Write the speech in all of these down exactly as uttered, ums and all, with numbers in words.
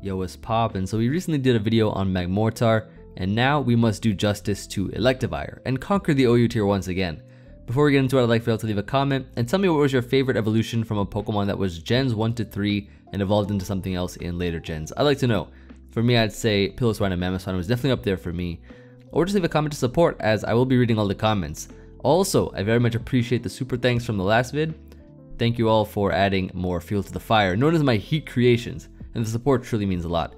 Yo, what's poppin'? So we recently did a video on Magmortar, and now we must do justice to Electivire and conquer the O U tier once again. Before we get into it, I'd like for y'all to leave a comment and tell me what was your favorite evolution from a Pokemon that was gens one to three and evolved into something else in later gens. I'd like to know. For me, I'd say Piloswine and Mamoswine was definitely up there for me. Or just leave a comment to support, as I will be reading all the comments. Also, I very much appreciate the super thanks from the last vid. Thank you all for adding more fuel to the fire, known as my heat creations, and the support truly means a lot.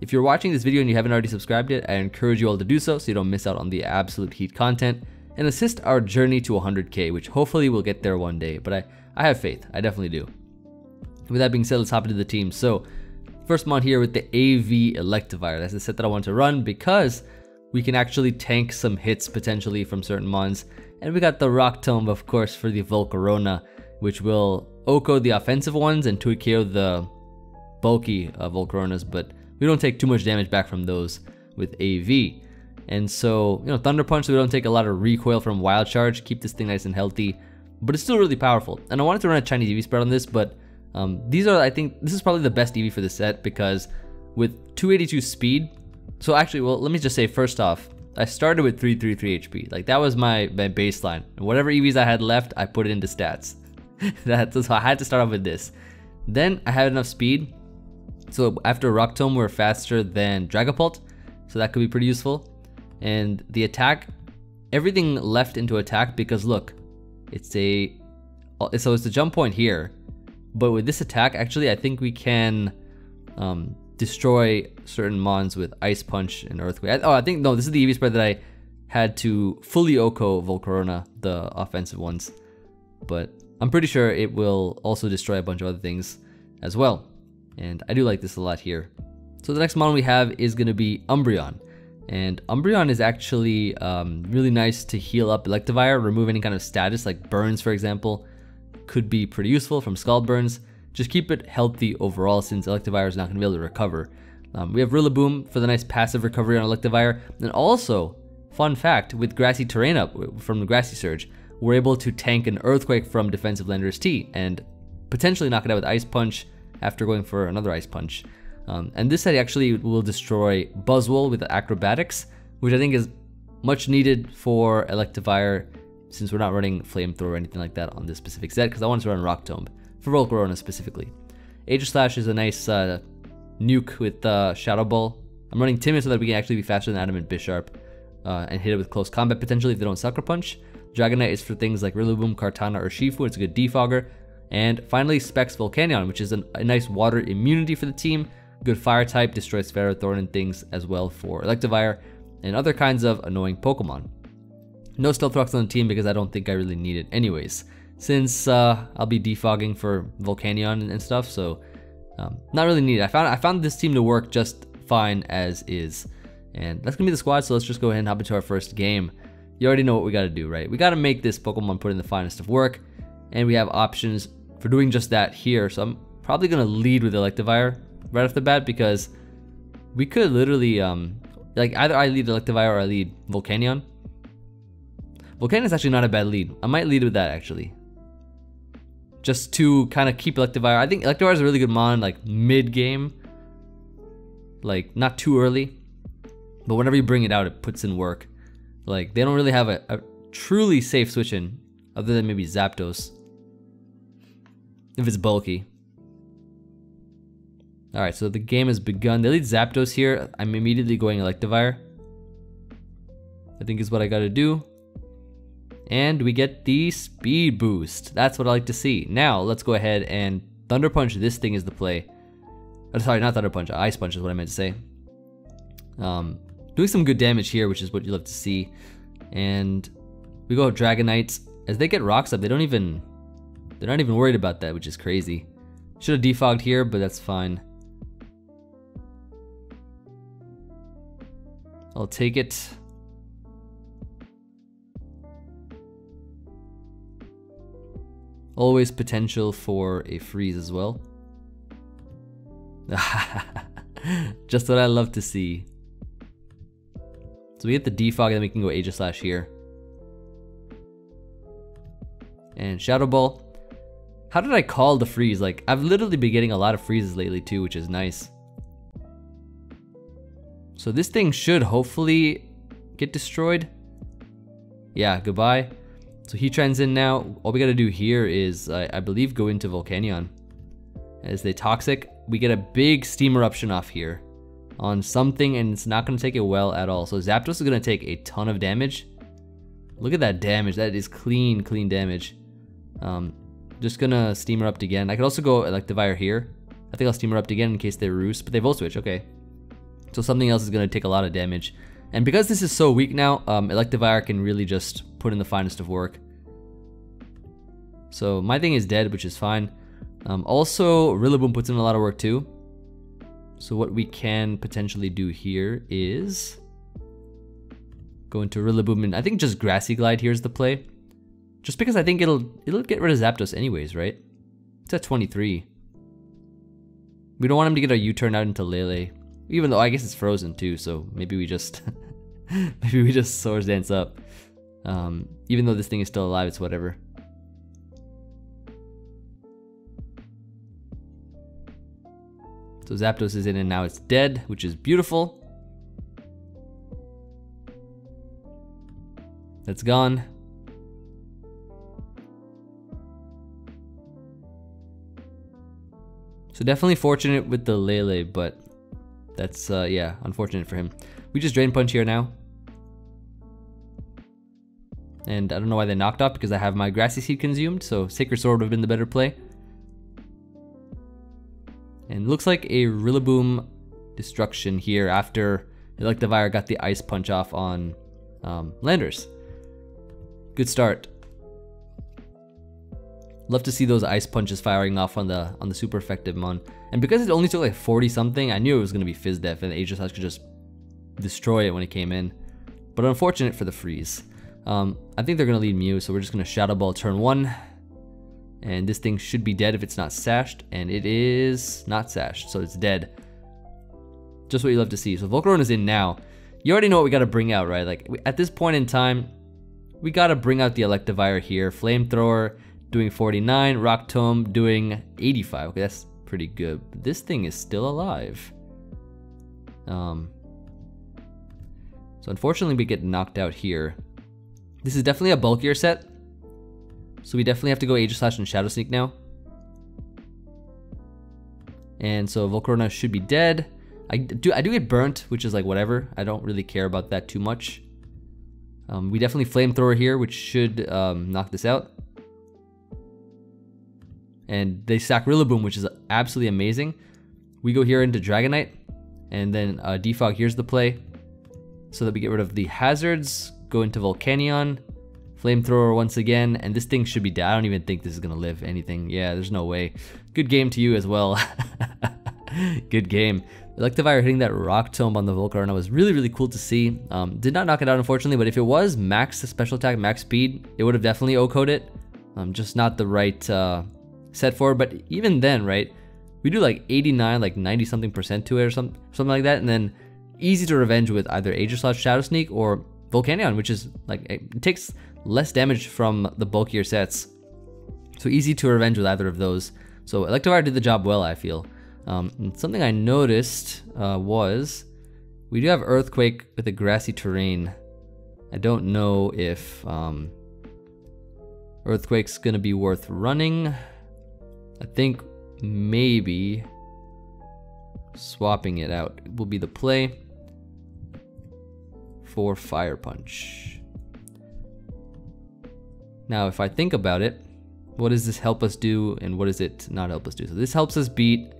If you're watching this video and you haven't already subscribed yet, I encourage you all to do so so you don't miss out on the absolute heat content and assist our journey to one hundred K, which hopefully we'll get there one day, but I, I have faith, I definitely do. With that being said, let's hop into the team. So, first mod here with the A V Electivire. That's the set that I want to run because we can actually tank some hits potentially from certain mons. And we got the Rock Tomb, of course, for the Volcarona, which will Oko the offensive ones and two K O the bulky uh, Volcaronas, but we don't take too much damage back from those with A V. And so, you know, Thunder Punch, so we don't take a lot of recoil from Wild Charge, keep this thing nice and healthy, but it's still really powerful. And I wanted to run a Chinese E V spread on this, but um, these are, I think, this is probably the best E V for the set because with two eighty-two speed, so actually, well, let me just say first off, I started with three thirty-three H P, like that was my, my baseline, and whatever E Vs I had left, I put it into stats. That's so I had to start off with this. Then I had enough speed, so after Rock Tomb, we we're faster than Dragapult, so that could be pretty useful. And the attack, everything left into attack because look, it's a, so it's the jump point here, but with this attack, actually, I think we can um, destroy certain mons with Ice Punch and Earthquake. Oh, I think, no, this is the E V spread that I had to fully Oko Volcarona, the offensive ones, but I'm pretty sure it will also destroy a bunch of other things as well. And I do like this a lot here. So the next mon we have is going to be Umbreon. And Umbreon is actually um, really nice to heal up Electivire, remove any kind of status like burns, for example, could be pretty useful from Scald burns. Just keep it healthy overall since Electivire is not going to be able to recover. Um, we have Rillaboom for the nice passive recovery on Electivire. And also, fun fact, with Grassy Terrain up from the Grassy Surge, we're able to tank an Earthquake from defensive Landorus-T and potentially knock it out with Ice Punch after going for another Ice Punch. Um, and this set actually will destroy Buzzwole with Acrobatics, which I think is much needed for Electivire since we're not running Flamethrower or anything like that on this specific set because I wanted to run Rock Tomb for Volcarona specifically. Aegislash is a nice uh, nuke with uh, Shadow Ball. I'm running Timid so that we can actually be faster than Adamant Bisharp uh, and hit it with close combat potentially if they don't Sucker Punch. Dragonite is for things like Rillaboom, Kartana, or Shifu. It's a good defogger. And finally, Specs Volcanion, which is an, a nice water immunity for the team. Good fire type, destroys Ferrothorn and things as well for Electivire and other kinds of annoying Pokemon. No Stealth Rocks on the team because I don't think I really need it anyways, since uh, I'll be defogging for Volcanion and, and stuff, so um, not really needed. I found, I found this team to work just fine as is. And that's going to be the squad, so let's just go ahead and hop into our first game. You already know what we got to do, right? We got to make this Pokemon put in the finest of work, and we have options for doing just that here. So I'm probably going to lead with Electivire right off the bat because we could literally, um, like either I lead Electivire or I lead Volcanion. Volcanion's actually not a bad lead. I might lead with that actually. Just to kind of keep Electivire. I think Electivire is a really good mon like mid-game, like not too early, but whenever you bring it out, it puts in work. Like, they don't really have a, a truly safe switch in, other than maybe Zapdos. If it's bulky. Alright, so the game has begun. They lead Zapdos here. I'm immediately going Electivire, I think is what I gotta do. And we get the speed boost. That's what I like to see. Now, let's go ahead and Thunder Punch. This thing is the play. Oh, sorry, not Thunder Punch. Ice Punch is what I meant to say. Um... Doing some good damage here, which is what you love to see. And we go Dragonites. As they get rocks up, they don't even, they're not even worried about that, which is crazy. Should have defogged here, but that's fine. I'll take it. Always potential for a freeze as well. Just what I love to see. So we get the defog, and then we can go Aegislash here. And Shadow Ball. How did I call the freeze? Like, I've literally been getting a lot of freezes lately too, which is nice. So this thing should hopefully get destroyed. Yeah, goodbye. So Heatran's in now. All we gotta do here is, I, I believe, go into Volcanion. As they toxic, we get a big steam eruption off here on something, and it's not gonna take it well at all. So Zapdos is gonna take a ton of damage. Look at that damage. That is clean, clean damage. Um, just gonna steam erupt again. I could also go Electivire here. I think I'll steam erupt again in case they roost, but they Volt Switch, okay. So something else is gonna take a lot of damage. And because this is so weak now, um, Electivire can really just put in the finest of work. So my thing is dead, which is fine. Um, also, Rillaboom puts in a lot of work too. So what we can potentially do here is go into Rillaboom, and I think just Grassy Glide here is the play. Just because I think it'll it'll get rid of Zapdos anyways, right? It's at twenty-three. We don't want him to get a U-turn out into Lele. Even though I guess it's frozen too, so maybe we just maybe we just Swords Dance up. Um, even though this thing is still alive, it's whatever. So Zapdos is in and now it's dead, which is beautiful. That's gone. So definitely fortunate with the Lele, but that's, uh, yeah, unfortunate for him. We just Drain Punch here now. And I don't know why they knocked off, because I have my Grassy Seed consumed, so Sacred Sword would have been the better play. And looks like a Rillaboom destruction here after Electivire got the Ice Punch off on um, Landers. Good start. Love to see those Ice Punches firing off on the on the super effective mon. And because it only took like forty something, I knew it was going to be Fizz Def and Aegislash could just destroy it when it came in. But unfortunate for the freeze. Um, I think they're going to lead Mew, so we're just going to Shadow Ball turn one. And this thing should be dead if it's not sashed, and it is not sashed, so it's dead. Just what you love to see. So Volcarona is in now. You already know what we got to bring out, right? Like at this point in time, we got to bring out the Electivire here. Flamethrower doing forty-nine, Rock Tomb doing eighty-five. Okay, that's pretty good. But this thing is still alive. Um. So unfortunately, we get knocked out here. This is definitely a bulkier set. So we definitely have to go Aegislash and Shadow Sneak now. And so Volcarona should be dead. I do I do get burnt, which is like whatever. I don't really care about that too much. Um, we definitely Flamethrower here, which should um, knock this out. And they stack Rillaboom, which is absolutely amazing. We go here into Dragonite. And then uh, Defog here's the play. So that we get rid of the hazards. Go into Volcanion. Flamethrower once again, and this thing should be dead. I don't even think this is gonna live anything. Yeah, there's no way. Good game to you as well. Good game. Electivire hitting that Rock Tomb on the Volcarona was really, really cool to see. Um, did not knock it out, unfortunately, but if it was max special attack, max speed, it would have definitely O-code it. Um, just not the right uh, set for it, but even then, right, we do like eighty-nine, like ninety something percent to it or something, something like that, and then easy to revenge with either Aegislash Shadow Sneak or Volcanion, which is like, it takes less damage from the bulkier sets. So easy to revenge with either of those. So Electivire did the job well, I feel. Um, and something I noticed uh, was, we do have Earthquake with a Grassy Terrain. I don't know if um, Earthquake's gonna be worth running. I think maybe swapping it out will be the play for Fire Punch. Now, if I think about it, what does this help us do and what does it not help us do? So this helps us beat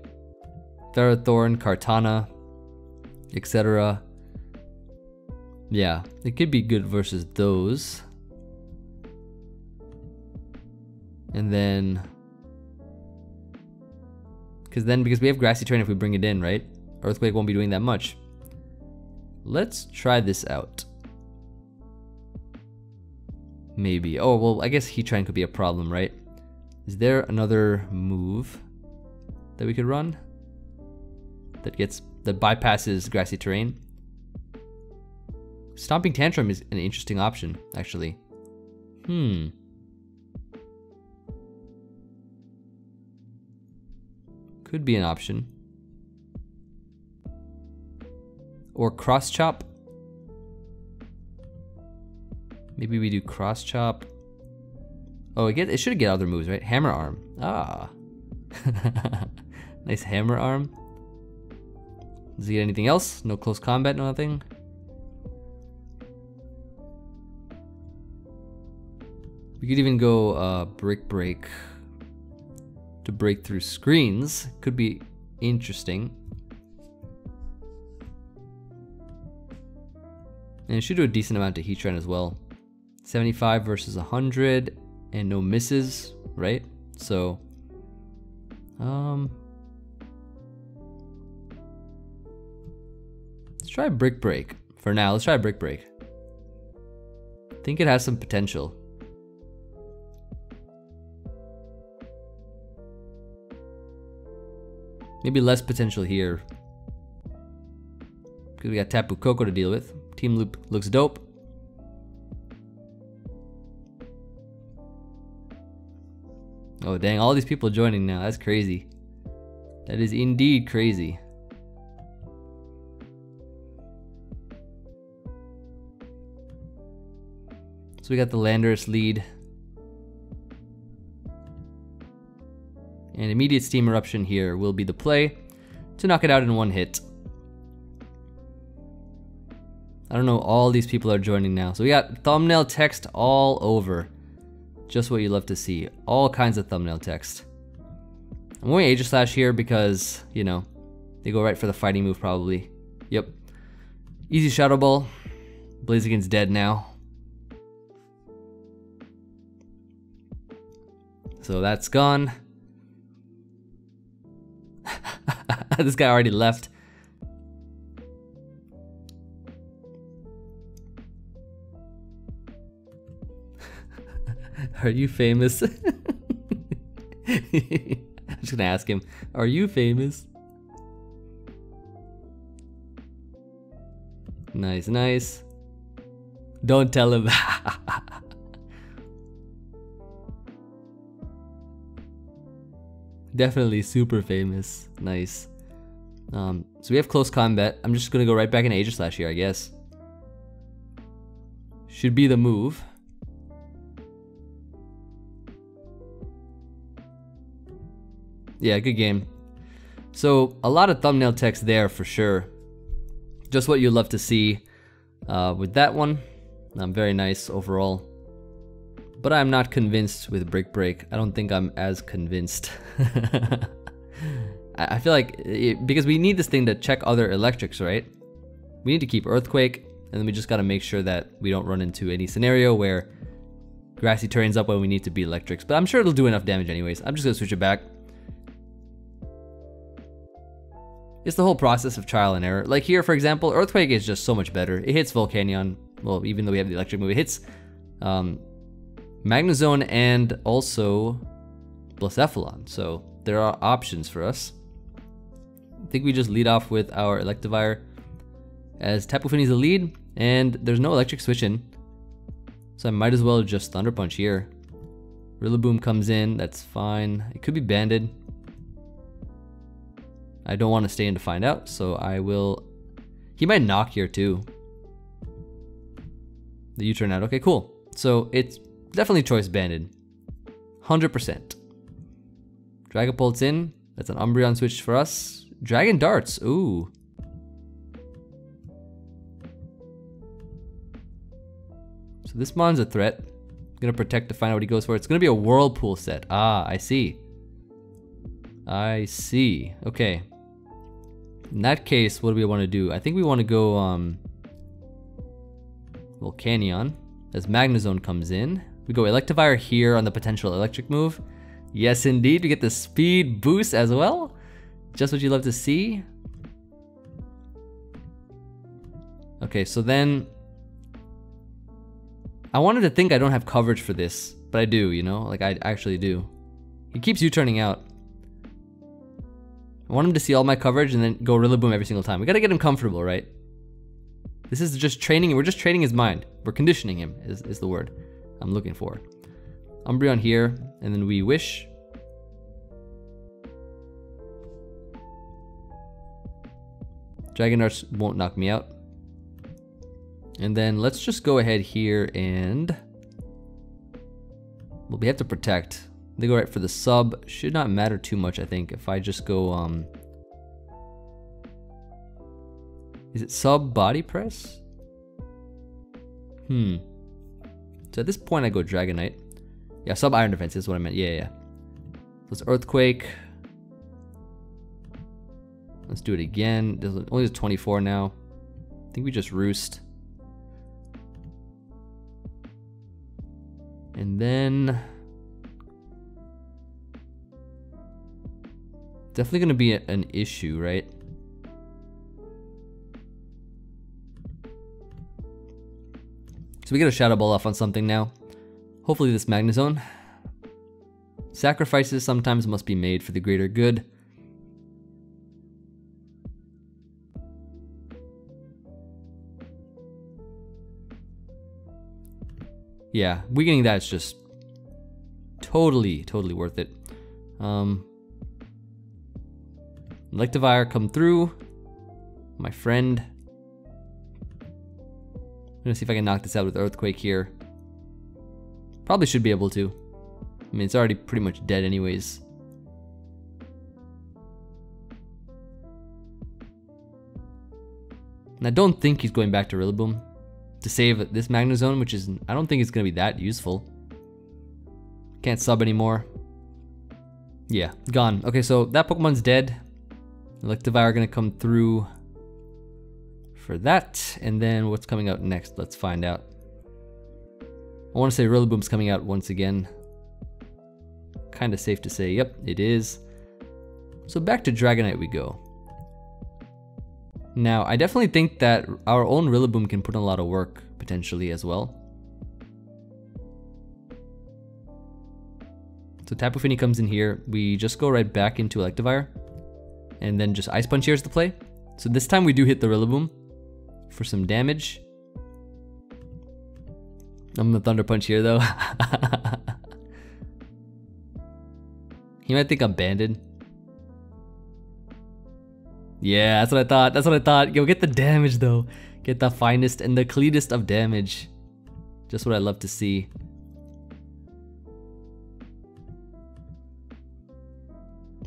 Ferrothorn, Kartana, et cetera. Yeah, it could be good versus those. And then, because then, because we have Grassy Terrain if we bring it in, right? Earthquake won't be doing that much. Let's try this out. Maybe. Oh, well, I guess Heatran could be a problem, right? Is there another move that we could run that gets that bypasses Grassy Terrain? Stomping Tantrum is an interesting option, actually. Hmm. Could be an option. or Cross Chop. Maybe we do Cross Chop. Oh, it, get, it should get other moves, right? Hammer Arm. Ah. Nice Hammer Arm. Does he get anything else? No close combat, no nothing. We could even go uh, Brick Break to break through screens. Could be interesting. And it should do a decent amount to Heatran as well. seventy-five versus one hundred and no misses, right? So, um, let's try Brick Break for now. Let's try Brick Break. I think it has some potential. Maybe less potential here. Because we got Tapu Koko to deal with. Team Loop looks dope. Oh dang, all these people joining now. That's crazy. That is indeed crazy. So we got the Landorus lead. And immediate Steam Eruption here will be the play to knock it out in one hit. I don't know, all these people are joining now. So we got thumbnail text all over. Just what you love to see. All kinds of thumbnail text. I'm going Aegislash here because, you know, they go right for the fighting move probably. Yep. Easy Shadow Ball. Blaziken's dead now. So that's gone. This guy already left. Are you famous? I'm just gonna ask him, are you famous? Nice, nice. Don't tell him. Definitely super famous. Nice. Um, so we have close combat. I'm just gonna go right back into Aegislash here, I guess. Should be the move. Yeah, good game. So a lot of thumbnail text there for sure. Just what you love to see uh, with that one. Um, very nice overall. But I'm not convinced with Brick Break. I don't think I'm as convinced. I feel like, it, because we need this thing to check other electrics, right? We need to keep Earthquake, and then we just gotta make sure that we don't run into any scenario where Grassy turns up when we need to be electrics. But I'm sure it'll do enough damage anyways. I'm just gonna switch it back. It's the whole process of trial and error. Like here, for example, Earthquake is just so much better. It hits Volcanion, well, even though we have the electric move, it hits um, Magnezone and also Blacephalon. So there are options for us. I think we just lead off with our Electivire as Tapu Fini is the lead, and there's no electric switch in, so I might as well just Thunder Punch here. Rillaboom comes in, that's fine. It could be banded. I don't want to stay in to find out, so I will... He might knock here too. The U-turn out, okay, cool. So it's definitely choice banded, one hundred percent. Dragapult's in, that's an Umbreon switch for us. Dragon Darts, ooh. So this mon's a threat. I'm gonna protect to find out what he goes for. It's gonna be a Whirlpool set. Ah, I see. I see, okay. In that case, what do we wanna do? I think we wanna go um, Volcanion, as Magnezone comes in. We go Electivire here on the potential electric move. Yes, indeed, we get the speed boost as well. Just what you love to see. Okay, so then I wanted to think I don't have coverage for this, but I do, you know, like I actually do. He keeps U-turning out. I want him to see all my coverage and then go Rillaboom every single time. We gotta get him comfortable, right? This is just training, we're just training his mind. We're conditioning him is, is the word I'm looking for. Umbreon here, and then we wish. Dragonarts won't knock me out. And then let's just go ahead here and... Well, we have to protect. They go right for the sub. Should not matter too much, I think. If I just go... um, Is it sub body press? Hmm. So at this point I go Dragonite. Yeah, sub Iron Defense is what I meant. Yeah, yeah. Let's Earthquake. Let's do it again. There's only there's twenty-four now. I think we just Roost. And then... Definitely gonna be a, an issue, right? So we get a Shadow Ball off on something now. Hopefully this Magnezone. Sacrifices sometimes must be made for the greater good. Yeah, weakening that is just totally, totally worth it. Um, Electivire, come through, my friend. I'm gonna see if I can knock this out with Earthquake here. Probably should be able to. I mean, it's already pretty much dead anyways. And I don't think he's going back to Rillaboom to save this Magnezone, which is, I don't think it's gonna be that useful. Can't sub anymore. Yeah, gone. Okay, so that Pokemon's dead. Electivire gonna come through for that, and then what's coming out next? Let's find out. I wanna say Rillaboom's coming out once again. Kinda safe to say, yep, it is. So back to Dragonite we go. Now, I definitely think that our own Rillaboom can put in a lot of work, potentially, as well. So Tapu Fini comes in here, we just go right back into Electivire, and then just Ice Punch here's the play. So this time we do hit the Rillaboom for some damage. I'm gonna Thunder Punch here, though. He might think I'm banded. Yeah, that's what I thought, that's what I thought. Yo, get the damage though. Get the finest and the cleanest of damage. Just what I love to see.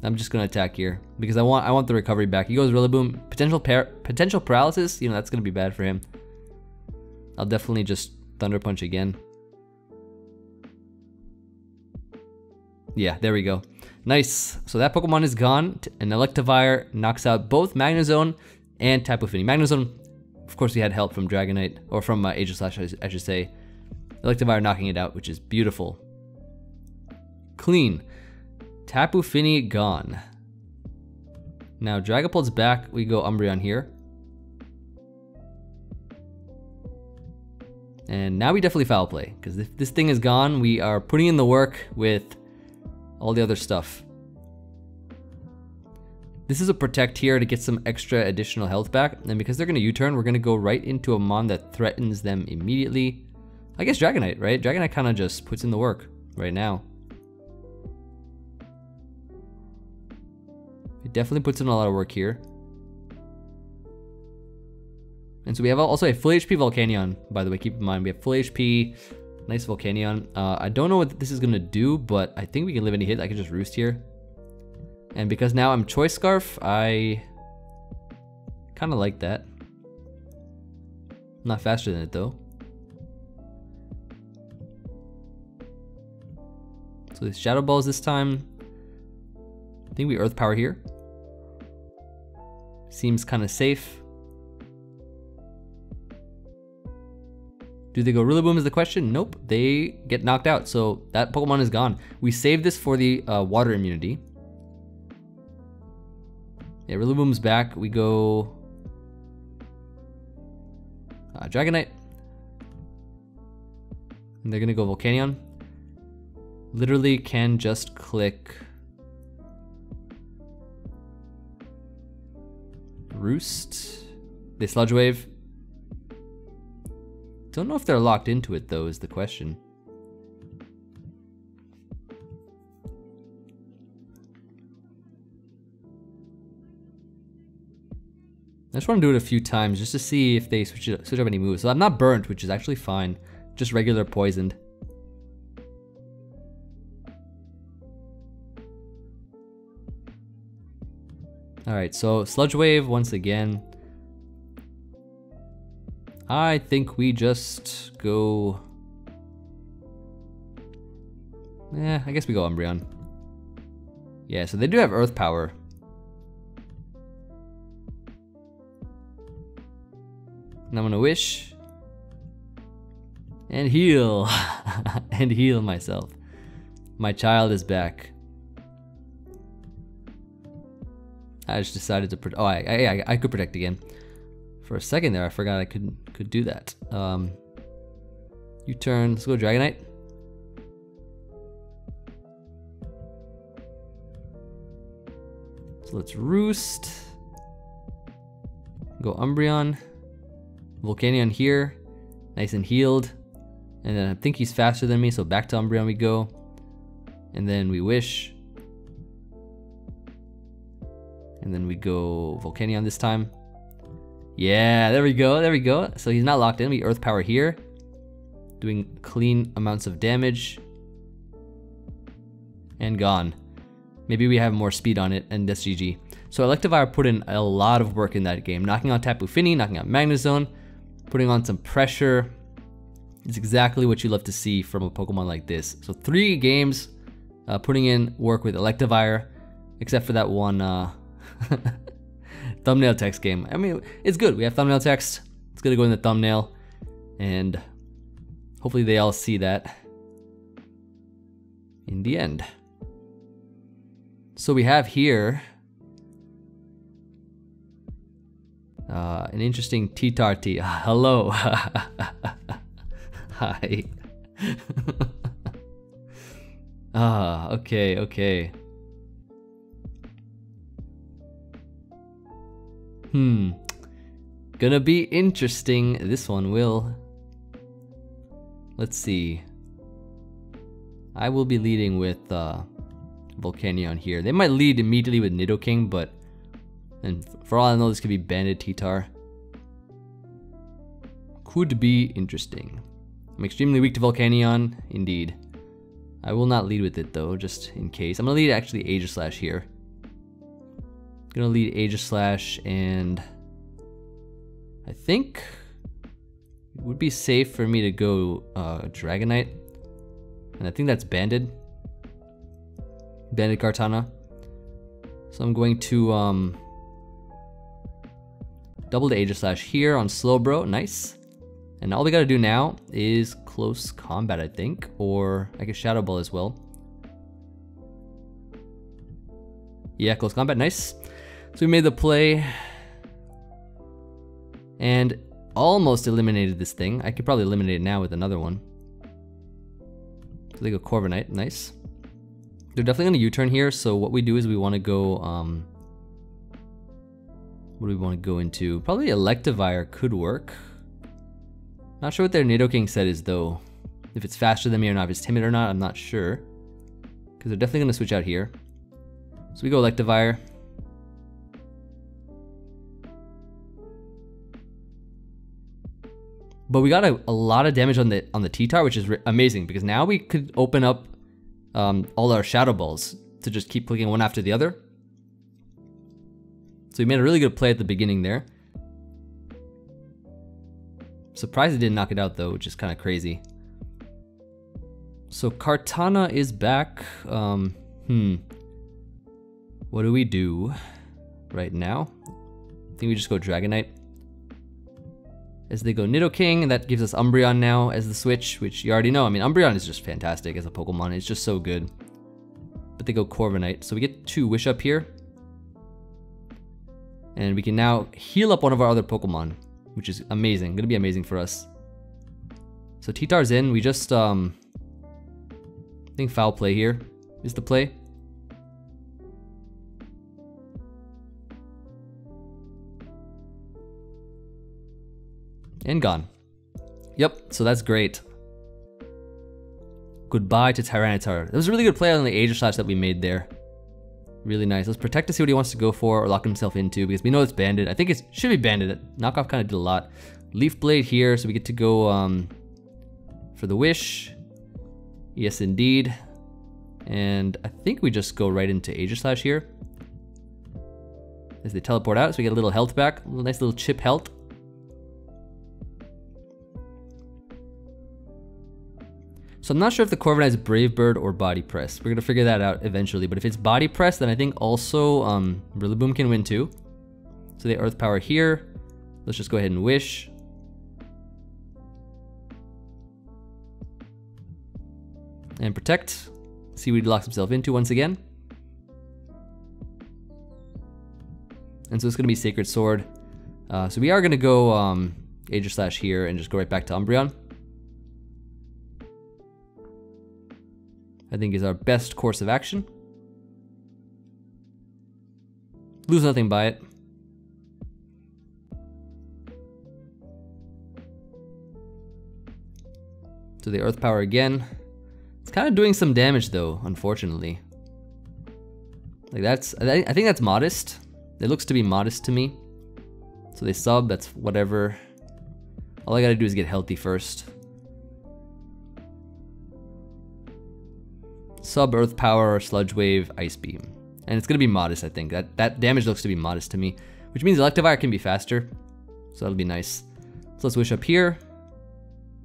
I'm just gonna attack here because I want I want the recovery back. He goes Rillaboom. Potential par potential paralysis, you know, that's gonna be bad for him. I'll definitely just Thunder Punch again. Yeah, there we go. Nice. So that Pokemon is gone, and Electivire knocks out both Magnezone and Tapu Fini. Magnezone, of course, we had help from Dragonite, or from uh, Aegislash, I should say. Electivire knocking it out, which is beautiful. Clean. Tapu Fini gone. Now Dragapult's back. We go Umbreon here. And now we definitely foul play, because if this thing is gone, we are putting in the work with all the other stuff. This is a protect here to get some extra additional health back, and because they're gonna U-turn, we're gonna go right into a Mon that threatens them immediately. I guess Dragonite, right? Dragonite kinda just puts in the work right now. It definitely puts in a lot of work here. And so we have also a full H P Volcanion, by the way, keep in mind, we have full H P, nice Volcanion. Uh, I don't know what this is gonna do, but I think we can live any hit. I can just Roost here. And because now I'm Choice Scarf, I kinda like that. Not faster than it though. So these Shadow Balls this time. I think we Earth Power here. Seems kinda safe. Do they go Rillaboom is the question? Nope, they get knocked out, so that Pokemon is gone. We save this for the uh, water immunity. Yeah, Rillaboom's back, we go... Uh, Dragonite. And they're gonna go Volcanion. Literally can just click... Roost. They Sludge Wave. Don't know if they're locked into it though, is the question. I just want to do it a few times just to see if they switch, it, switch up any moves. So I'm not burnt, which is actually fine. Just regular poisoned. Alright, so Sludge Wave once again. I think we just go... Eh, I guess we go Umbreon. Yeah, so they do have Earth Power. And I'm gonna wish. And heal. And heal myself. My child is back. I just decided to pro- oh, I, I, I, I could protect again. For a second there, I forgot I could could do that. Um, you turn, let's go Dragonite. So let's Roost. Go Umbreon. Volcanion here, nice and healed. And then I think he's faster than me, so back to Umbreon we go. And then we wish. And then we go Volcanion this time. Yeah, there we go, there we go. So he's not locked in, we Earth Power here. Doing clean amounts of damage. And gone. Maybe we have more speed on it, and that's G G. So Electivire put in a lot of work in that game, knocking out Tapu Fini, knocking out Magnezone, putting on some pressure. It's exactly what you love to see from a Pokemon like this. So three games uh, putting in work with Electivire, except for that one uh, thumbnail text game. I mean, it's good. We have thumbnail text. It's gonna go in the thumbnail, and hopefully they all see that in the end. So we have here uh, an interesting T-Tarty. Hello. Hi. Ah, okay, okay. Hmm. Gonna be interesting. This one will. Let's see. I will be leading with uh, Volcanion here. They might lead immediately with Nidoking, but and for all I know, this could be Banded T-Tar. Could be interesting. I'm extremely weak to Volcanion, indeed. I will not lead with it though, just in case. I'm gonna lead actually Aegislash here. I'm gonna lead Aegislash, and I think it would be safe for me to go uh, Dragonite, and I think that's banded, banded Kartana. So I'm going to um, double the Aegislash here on Slowbro, nice. And all we gotta do now is close combat, I think, or I guess Shadow Ball as well. Yeah, close combat, nice. So we made the play and almost eliminated this thing. I could probably eliminate it now with another one. So they go Corviknight, nice. They're definitely gonna U-turn here, so what we do is we wanna go, um, what do we wanna go into? Probably Electivire could work. Not sure what their Nidoking set is though. If it's faster than me or not, if it's timid or not, I'm not sure. Because they're definitely going to switch out here. So we go Electivire. But we got a, a lot of damage on the on the T-Tar, which is amazing because now we could open up um, all our Shadow Balls to just keep clicking one after the other. So we made a really good play at the beginning there. Surprised it didn't knock it out though, which is kind of crazy. So Kartana is back. Um, hmm. What do we do right now? I think we just go Dragonite. As they go Nidoking, and that gives us Umbreon now as the switch, which you already know. I mean, Umbreon is just fantastic as a Pokemon. It's just so good. But they go Corviknight. So we get two Wish up here. And we can now heal up one of our other Pokemon, which is amazing, gonna be amazing for us. So T-Tar's in, we just, um, I think foul play here is the play. And gone. Yep, so that's great. Goodbye to Tyranitar. That was a really good play on the Aegislash that we made there. Really nice. Let's protect to see what he wants to go for or lock himself into, because we know it's banded. I think it should be banded. Knockoff kind of did a lot. Leaf Blade here, so we get to go um, for the wish. Yes, indeed. And I think we just go right into Aegislash here. As they teleport out, so we get a little health back. A nice little chip health. So I'm not sure if the Corviknight is Brave Bird or Body Press. We're gonna figure that out eventually, but if it's Body Press, then I think also um, Rillaboom can win too. So they Earth Power here. Let's just go ahead and wish. And protect. See what he locks himself into once again. And so it's gonna be Sacred Sword. Uh, so we are gonna go um, Aegislash here and just go right back to Umbreon. I think is our best course of action. Lose nothing by it. So the Earth Power again. It's kind of doing some damage though, unfortunately. Like that's, I think that's modest. It looks to be modest to me. So they sub, that's whatever. All I gotta do is get healthy first. Sub Earth Power, Sludge Wave, Ice Beam. And it's gonna be modest, I think. That that damage looks to be modest to me, which means Electivire can be faster. So that'll be nice. So let's wish up here.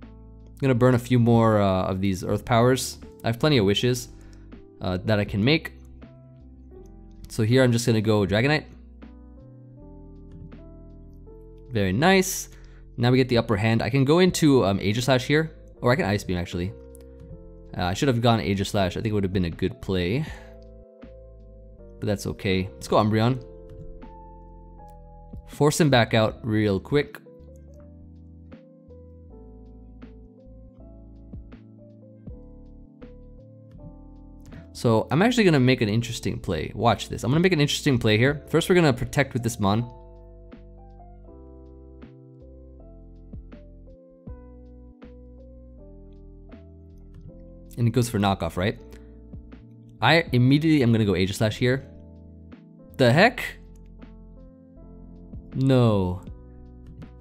I'm gonna burn a few more uh, of these Earth Powers. I have plenty of wishes uh, that I can make. So here I'm just gonna go Dragonite. Very nice. Now we get the upper hand. I can go into um, Aegislash here, or I can Ice Beam actually. Uh, I should have gone Aegislash. I think it would have been a good play. But that's okay. Let's go Umbreon. Force him back out real quick. So I'm actually going to make an interesting play. Watch this. I'm going to make an interesting play here. First we're going to protect with this Mon. And it goes for knockoff, right? I immediately am gonna go Aegislash here. The heck? No.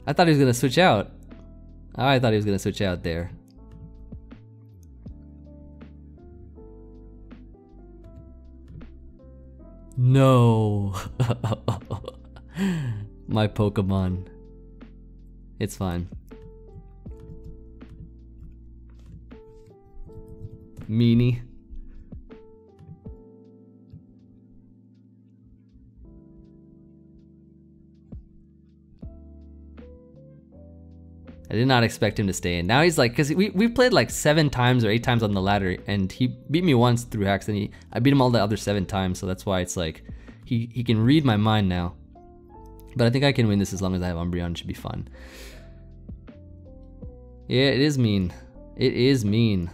I thought he was gonna switch out. I thought he was gonna switch out there. No. My Pokemon. It's fine. Meanie. I did not expect him to stay in. Now he's like, because we, we played like seven times or eight times on the ladder, and he beat me once through hacks, and he, I beat him all the other seven times, so that's why it's like, he, he can read my mind now. But I think I can win this as long as I have Umbreon. It should be fun. Yeah, it is mean. It is mean.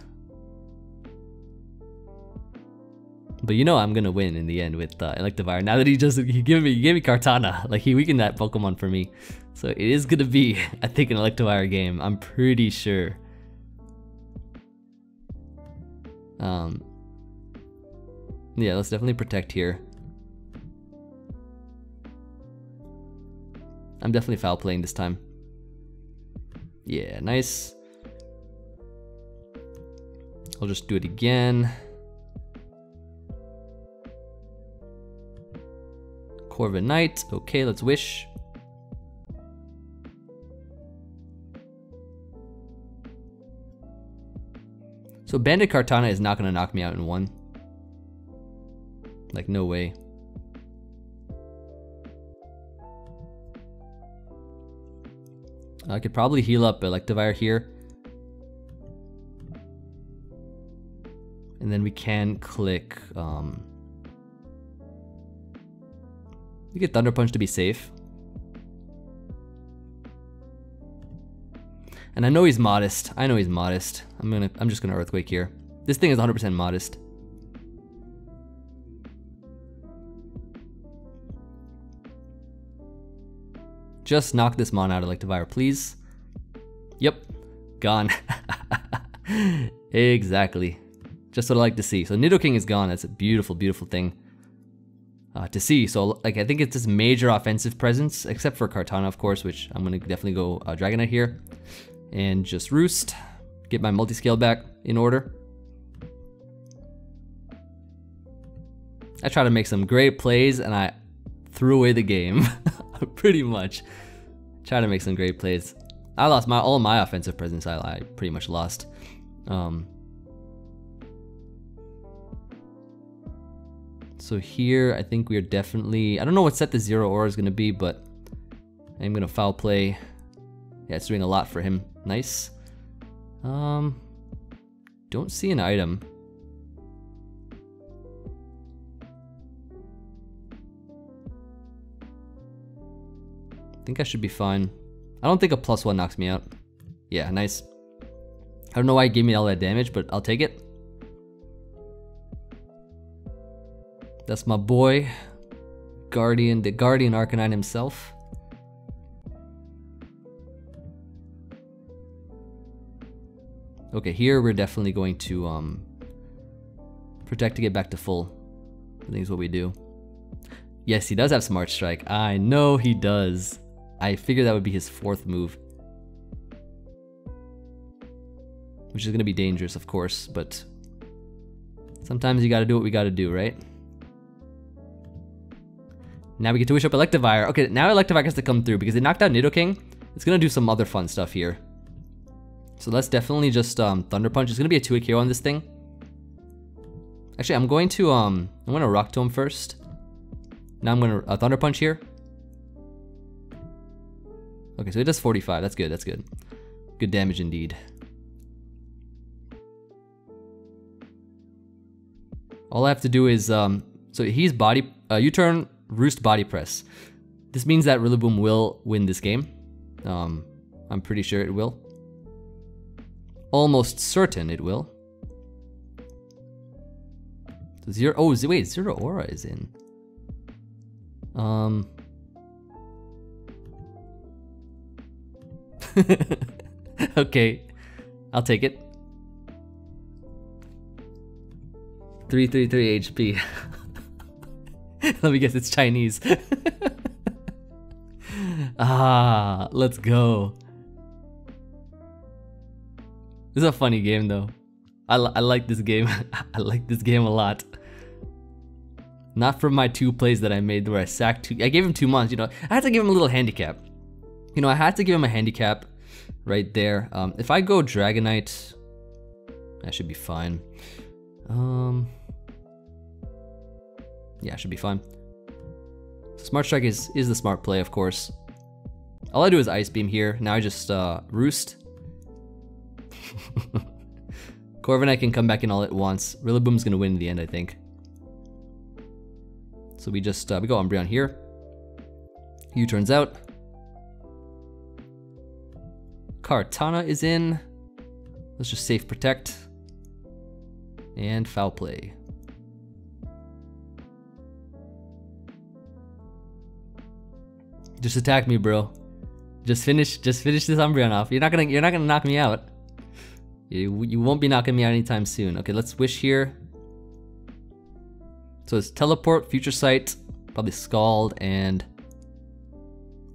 But you know I'm gonna win in the end with uh, Electivire. Now that he just he gave me he gave me Kartana, like he weakened that Pokemon for me, so it is gonna be I think an Electivire game. I'm pretty sure. Um. Yeah, let's definitely protect here. I'm definitely foul playing this time. Yeah, nice. I'll just do it again. Corviknight. Okay, let's wish. So Bandit Kartana is not gonna knock me out in one. Like no way. I could probably heal up Electivire here. And then we can click um, we get Thunder Punch to be safe. And I know he's modest. I know he's modest. I'm gonna I'm just gonna Earthquake here. This thing is one hundred percent modest. Just knock this Mon out of Electivire, please. Yep. Gone. Exactly. Just what I like to see. So Nidoking is gone. That's a beautiful, beautiful thing. uh, to see. So like I think it's this major offensive presence, except for Kartana, of course, which I'm gonna definitely go uh, Dragonite here and just Roost, get my multi-scale back in order. I tried to make some great plays and I threw away the game, pretty much. Try to make some great plays. I lost my all my offensive presence. I, I pretty much lost. Um, so here, I think we are definitely. I don't know what set the zero aura is gonna be, but I'm gonna foul play. Yeah, it's doing a lot for him. Nice. Um, don't see an item. I think I should be fine. I don't think a plus one knocks me out. Yeah, nice. I don't know why it gave me all that damage, but I'll take it. That's my boy. Guardian, the Guardian Arcanine himself. Okay, here we're definitely going to um, protect to get back to full. I think is what we do. Yes, he does have Smart Strike. I know he does. I figured that would be his fourth move. Which is gonna be dangerous, of course, but sometimes you gotta do what we gotta do, right? Now we get to wish up Electivire. Okay, now Electivire has to come through because it knocked out Nidoking. It's gonna do some other fun stuff here. So let's definitely just um, Thunder Punch. It's gonna be a two hit K O on this thing. Actually, I'm going to, um, I wanna Rock Tomb first. Now I'm gonna uh, Thunder Punch here. Okay, so it does forty-five. That's good, that's good. Good damage indeed. All I have to do is, um, so he's body, uh, U-turn, Roost, Body Press. This means that Rillaboom will win this game. Um, I'm pretty sure it will. Almost certain it will. So zero, oh, wait, Zero Aura is in. Um... Okay, I'll take it. three thirty-three H P. Let me guess, it's Chinese. Ah, let's go. This is a funny game though. I, li I like this game. I like this game a lot. Not for my two plays that I made where I sacked two. I gave him two months, you know. I had to give him a little handicap. You know, I had to give him a handicap right there. Um, if I go Dragonite, I should be fine. Um, yeah, I should be fine. Smart Strike is, is the smart play, of course. All I do is Ice Beam here. Now I just uh, Roost. Corviknight can come back in all at once. Rillaboom's gonna win in the end, I think. So we just, uh, we go Umbreon here. U-turns out. Kartana is in. Let's just safe protect. And foul play. Just attack me, bro. Just finish just finish this Umbreon off. You're not gonna you're not gonna knock me out. You you won't be knocking me out anytime soon. Okay, let's wish here. So it's teleport, future sight, probably Scald, and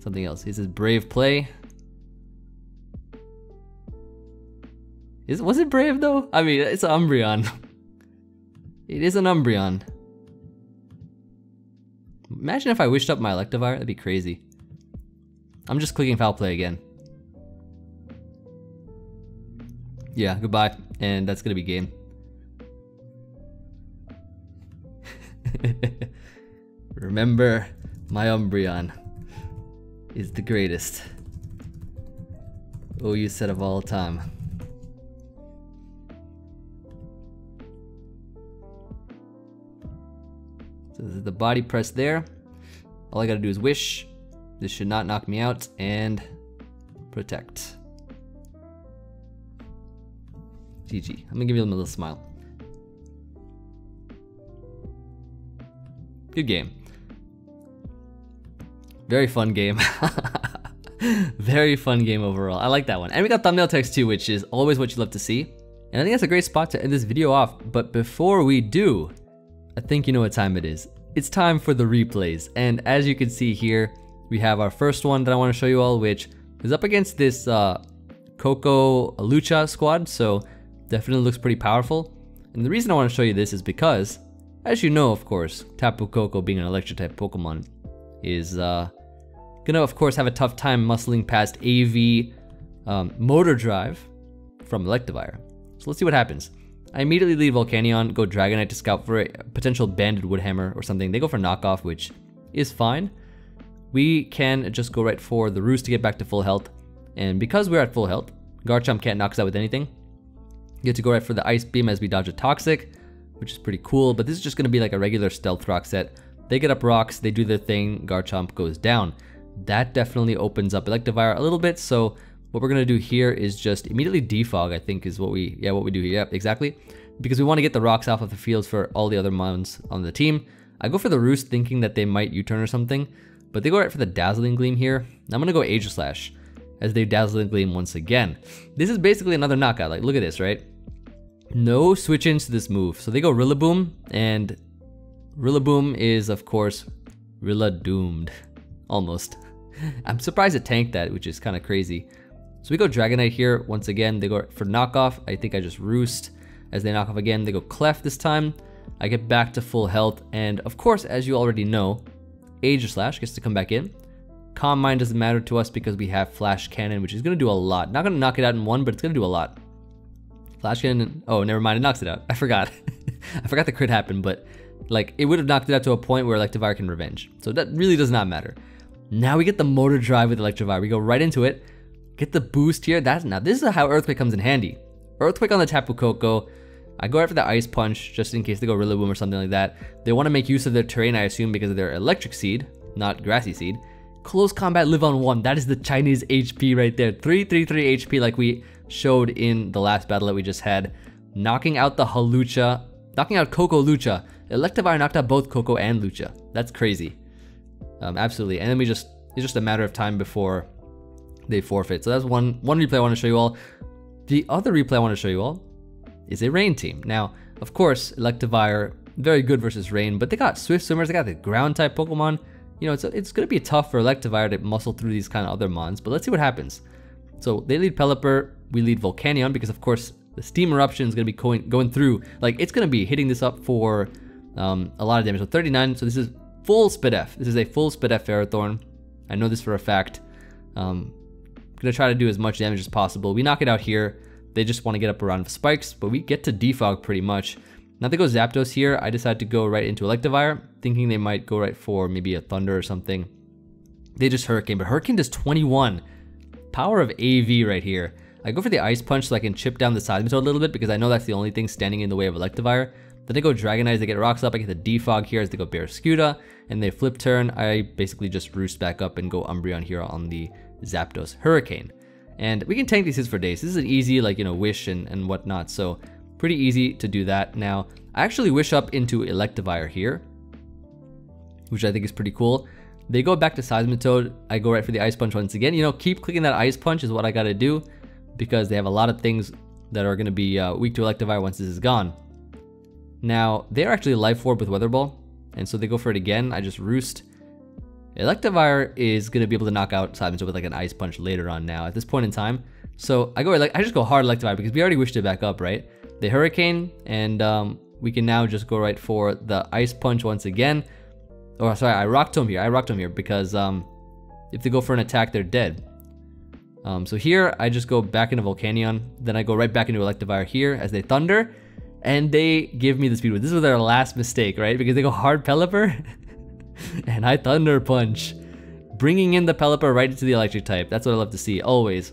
something else. This is brave play. Is, was it brave though? I mean, it's an Umbreon. It is an Umbreon. Imagine if I wished up my Electivire, that'd be crazy. I'm just clicking foul play again. Yeah, goodbye, and that's gonna be game. Remember, my Umbreon is the greatest O U set of all time. So this is the body press there. All I gotta do is wish. This should not knock me out and protect. G G. I'm gonna give you a little smile. Good game. Very fun game. Very fun game overall. I like that one. And we got thumbnail text too, which is always what you love to see. And I think that's a great spot to end this video off. But before we do, I think you know what time it is. it's time for the replays, and as you can see here, we have our first one that I want to show you all, which is up against this uh, Koko Lucha squad, so definitely looks pretty powerful. And the reason I want to show you this is because, as you know, of course, Tapu Koko, being an electric type Pokemon, is uh, gonna of course have a tough time muscling past A V um, Motor Drive from Electivire. So let's see what happens. I immediately leave Volcanion, go Dragonite to scout for a potential Banded Woodhammer or something. They go for Knockoff, which is fine. We can just go right for the Roost to get back to full health. And because we're at full health, Garchomp can't knock us out with anything. You get to go right for the Ice Beam as we dodge a Toxic, which is pretty cool, but this is just going to be like a regular Stealth Rock set. They get up rocks, they do their thing, Garchomp goes down. That definitely opens up Electivire a little bit, so what we're going to do here is just immediately defog, I think is what we, yeah, what we do here, yeah, exactly. Because we want to get the rocks off of the fields for all the other mons on the team. I go for the Roost thinking that they might U-turn or something, but they go right for the Dazzling Gleam here. I'm going to go Aegislash as they Dazzling Gleam once again. This is basically another knockout, like look at this, right? No switch-ins to this move. So they go Rillaboom, and Rillaboom is, of course, Rilla-doomed. Almost. I'm surprised it tanked that, which is kind of crazy. So we go Dragonite here. Once again, they go for knockoff. I think I just Roost. As they knock off again, they go Clef this time. I get back to full health, and of course, as you already know, Aegislash gets to come back in. Calm Mind doesn't matter to us because we have Flash Cannon, which is going to do a lot. Not going to knock it out in one, but it's going to do a lot. Flash Cannon, oh, never mind, it knocks it out. I forgot. I forgot the crit happened, but like it would have knocked it out to a point where Electivire can revenge. So that really does not matter. Now we get the Motor Drive with Electivire. We go right into it. Get the boost here. That's now this is how Earthquake comes in handy. Earthquake on the Tapu Koko. I go after the Ice Punch just in case they go Rillaboom or something like that. They want to make use of their terrain, I assume, because of their Electric Seed, not Grassy Seed. Close Combat, Live on one. That is the Chinese H P right there. three three three H P like we showed in the last battle that we just had, knocking out the Hawlucha, knocking out Koko Lucha. Electivire knocked out both Koko and Lucha. That's crazy, um, absolutely. And then we just it's just a matter of time before they forfeit. So that's one one replay I want to show you all. The other replay I want to show you all is a Rain team. Now, of course, Electivire very good versus Rain, but they got Swift Swimmers. They got the Ground type Pokemon. You know, it's it's gonna be tough for Electivire to muscle through these kind of other mons. But let's see what happens. So they lead Pelipper. We lead Volcanion because, of course, the Steam Eruption is going to be going, going through. Like, it's going to be hitting this up for um, a lot of damage. So thirty-nine, so this is full Spidef. This is a full Spidef Ferrothorn. I know this for a fact. Um, going to try to do as much damage as possible. We knock it out here. They just want to get up a round of spikes, but we get to defog pretty much. Now they go Zapdos here. I decide to go right into Electivire, thinking they might go right for maybe a Thunder or something. They just Hurricane, but Hurricane does twenty-one. Power of A V right here. I go for the Ice Punch so I can chip down the Seismitoad a little bit because I know that's the only thing standing in the way of Electivire. Then they go Dragonite, they get rocks up, I get the Defog here as they go Barraskewda, and they flip turn. I basically just Roost back up and go Umbreon here on the Zapdos Hurricane. And we can tank these hits for days. This is an easy, like, you know, Wish and, and whatnot, so pretty easy to do that. Now, I actually Wish up into Electivire here, which I think is pretty cool. They go back to Seismitoad, I go right for the Ice Punch once again. You know, keep clicking that Ice Punch is what I gotta do, because they have a lot of things that are going to be uh, weak to Electivire once this is gone. Now, they're actually Life Orb with Weather Ball, and so they go for it again. I just Roost. Electivire is going to be able to knock out Seismitoad with like an Ice Punch later on now, at this point in time. So I go, I just go hard Electivire because we already Wished it back up, right? They Hurricane, and um, we can now just go right for the Ice Punch once again. Or sorry, I Rock Tomb here. I Rock Tomb here because um, if they go for an attack, they're dead. Um, so here, I just go back into Volcanion, then I go right back into Electivire here as they Thunder, and they give me the Speed Whip. This was their last mistake, right? Because they go hard Pelipper, and I Thunder Punch, bringing in the Pelipper right into the Electric type. That's what I love to see, always.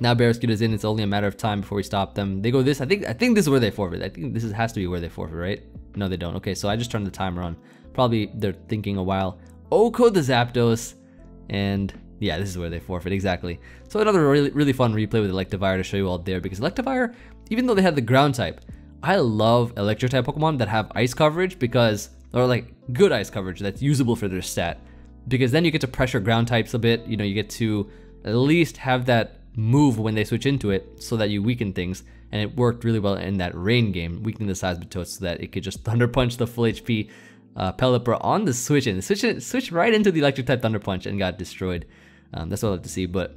Now Barrascuda's in, it's only a matter of time before we stop them. They go this, I think I think this is where they forfeit. I think this is, has to be where they forfeit, right? No, they don't. Okay, so I just turned the timer on. Probably they're thinking a while. Oko the Zapdos, and... yeah, this is where they forfeit, exactly. So another really, really fun replay with Electivire to show you all there, because Electivire, even though they had the Ground type, I love Electric type Pokemon that have Ice coverage because, or like good Ice coverage that's usable for their stat, because then you get to pressure Ground types a bit. You know, you get to at least have that move when they switch into it so that you weaken things, and it worked really well in that Rain game, weakening the Seismitoad so that it could just Thunder Punch the full H P uh, Pelipper on the Switch and switched switch right into the Electric type Thunder Punch and got destroyed. Um, that's all I have to see, but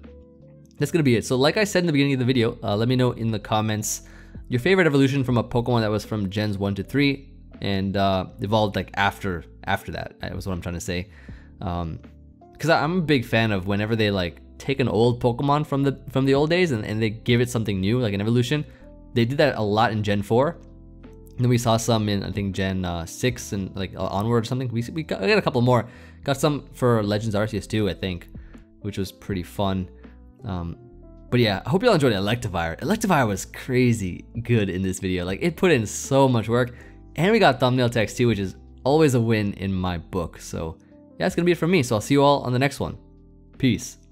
that's gonna be it. So like I said in the beginning of the video, uh, let me know in the comments your favorite evolution from a Pokemon that was from Gens one to three and uh, evolved like after after that. That was what I'm trying to say. Um, Cause I'm a big fan of whenever they like take an old Pokemon from the from the old days and, and they give it something new, like an evolution. They did that a lot in Gen four. And then we saw some in, I think, Gen uh, six and like uh, onward or something. We, we, got, we got a couple more. Got some for Legends Arceus too, I think, which was pretty fun. Um, but yeah, I hope you all enjoyed Electivire. Electivire was crazy good in this video. Like, it put in so much work. And we got thumbnail text too, which is always a win in my book. So yeah, that's gonna be it from me. So I'll see you all on the next one. Peace.